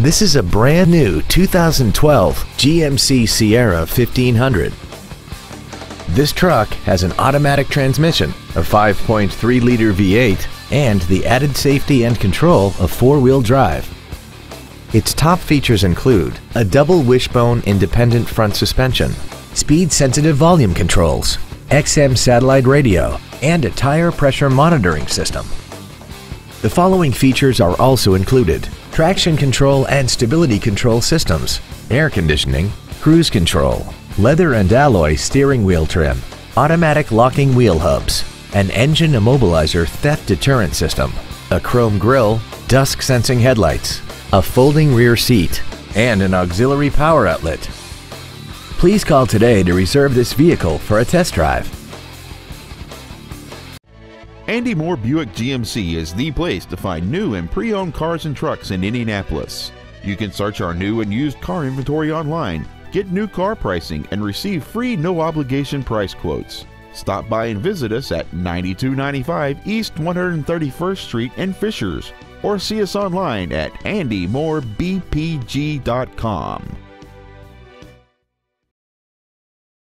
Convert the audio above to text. This is a brand new 2012 GMC Sierra 1500. This truck has an automatic transmission, a 5.3-liter V8, and the added safety and control of four-wheel drive. Its top features include a double wishbone independent front suspension, speed-sensitive volume controls, XM satellite radio, and a tire pressure monitoring system. The following features are also included: traction control and stability control systems, air conditioning, cruise control, leather and alloy steering wheel trim, automatic locking wheel hubs, an engine immobilizer theft deterrent system, a chrome grille, dusk sensing headlights, a folding rear seat, and an auxiliary power outlet. Please call today to reserve this vehicle for a test drive. Andy Mohr Buick GMC is the place to find new and pre-owned cars and trucks in Indianapolis. You can search our new and used car inventory online, get new car pricing, and receive free no-obligation price quotes. Stop by and visit us at 9295 East 131st Street in Fishers, or see us online at andymohrbpg.com.